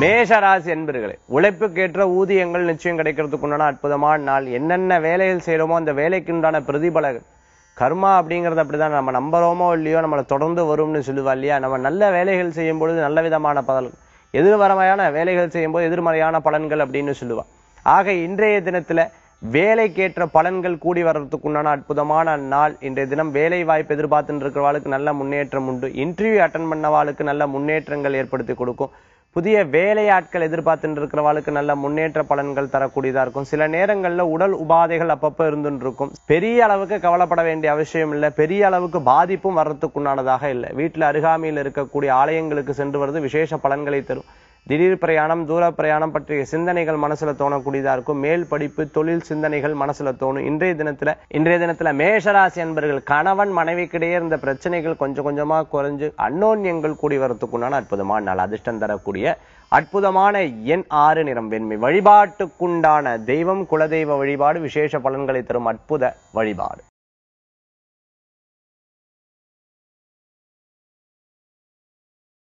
மேஷராசி என்பர்களே, உழைப்புக்கேற்ற ஊதியங்கள் நிச்சயம் கிடைக்கிறதுக்குண்டான அற்புதமான நாள். என்னென்ன வேலையில் செய்கிறோமோ அந்த வேலைக்குண்டான பிரதிபலன் கர்மா அப்படிங்கிறது அப்படிதான். நம்ம நம்புறோமோ இல்லையோ நம்மளை தொடர்ந்து வரும்னு சொல்லுவா இல்லையா. நம்ம நல்ல வேலைகள் செய்யும் பொழுது நல்ல விதமான பலன், எதிர்மறையான வேலைகள் செய்யும்போது எதிர்மறையான பலன்கள் அப்படின்னு சொல்லுவா. ஆக இன்றைய தினத்துல வேலைக்கேற்ற பலன்கள் கூடி வர்றதுக்குண்டான அற்புதமான நாள். இன்றைய தினம் வேலை வாய்ப்பு எதிர்பார்த்துட்டு இருக்கிறவாளுக்கு நல்ல முன்னேற்றம் உண்டு. இன்டர்வியூ அட்டன் பண்ணவாளுக்கு நல்ல முன்னேற்றங்கள் ஏற்படுத்தி கொடுக்கும். புதிய வேலையாட்கள் எதிர்பார்த்துட்டு இருக்கிறவாளுக்கு நல்ல முன்னேற்ற பலன்கள் தரக்கூடியதாக இருக்கும். சில நேரங்களில் உடல் உபாதைகள் அப்பப்போ இருந்துட்டு இருக்கும். பெரிய அளவுக்கு கவலைப்பட வேண்டிய அவசியம் இல்லை. பெரிய அளவுக்கு பாதிப்பும் வர்றதுக்குண்டானதாக இல்லை. வீட்டில் அருகாமையில் இருக்கக்கூடிய ஆலயங்களுக்கு சென்று வருவது விசேஷ பலன்களை தரும். திடீர் பிரயாணம், தூர பிரயாணம் பற்றிய சிந்தனைகள் மனசுல தோணக்கூடியதா இருக்கும். மேல் படிப்பு, தொழில் சிந்தனைகள் மனசுல தோணும். இன்றைய தினத்துல மேஷராசி அன்பர்கள் கணவன் மனைவிக்கிடையே இருந்த பிரச்சனைகள் கொஞ்சம் கொஞ்சமா குறைஞ்சு அன்னோன்யங்கள் கூடி வரத்துக்குண்டான அற்புதமான நாள். அதிர்ஷ்டம் தரக்கூடிய அற்புதமான எண் 6 நிறம் வெண்மை. வழிபாட்டுக்குண்டான தெய்வம் குலதெய்வ வழிபாடு விசேஷ பலன்களை தரும் அற்புத வழிபாடு.